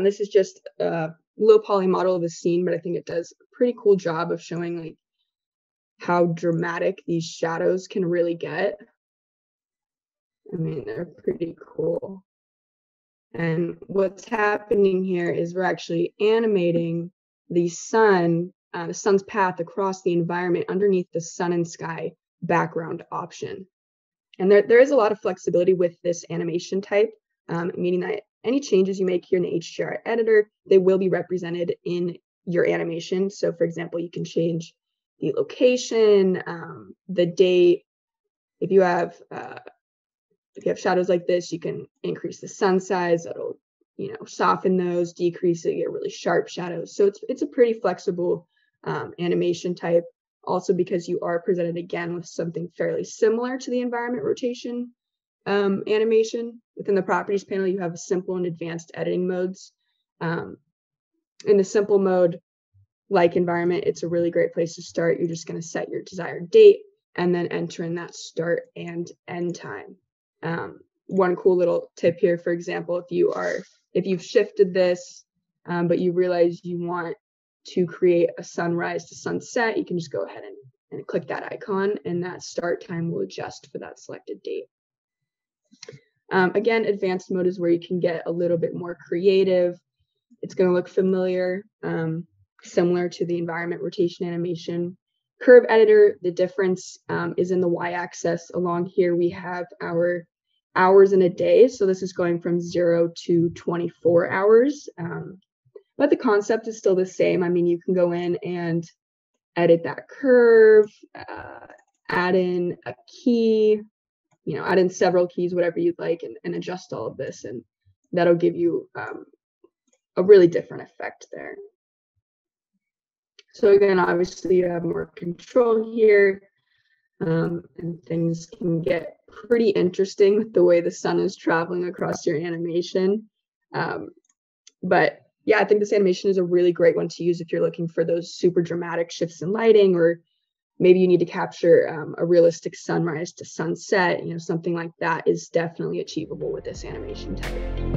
This is just a low poly model of the scene, but I think it does a pretty cool job of showing like how dramatic these shadows can really get. I mean, they're pretty cool. And what's happening here is we're actually animating the sun, the sun's path across the environment underneath the sun and sky background option. And there is a lot of flexibility with this animation type, meaning that any changes you make here in the HGR editor, they will be represented in your animation. So for example, you can change the location, the date. If you have shadows like this, you can increase the sun size. That'll, you know, soften those, decrease it, get really sharp shadows. So it's a pretty flexible animation type. Also, because you are presented again with something fairly similar to the environment rotation animation. Within the properties panel, you have simple and advanced editing modes. In the simple mode, like environment, it's a really great place to start. You're just going to set your desired date and then enter in that start and end time. One cool little tip here, for example, if you've shifted this, but you realize you want to create a sunrise to sunset, you can just go ahead and click that icon, and that start time will adjust for that selected date. Again, advanced mode is where you can get a little bit more creative. It's going to look familiar, similar to the environment rotation animation. Curve editor, the difference is in the y-axis. Along here, we have our hours in a day. So this is going from 0 to 24 hours. But the concept is still the same. I mean, you can go in and edit that curve, add in a key, you know, add in several keys, whatever you'd like, and adjust all of this. And that'll give you a really different effect there. So again, obviously you have more control here, and things can get pretty interesting with the way the sun is traveling across your animation. But yeah, I think this animation is a really great one to use if you're looking for those super dramatic shifts in lighting, or maybe you need to capture a realistic sunrise to sunset, you know, something like that is definitely achievable with this animation type.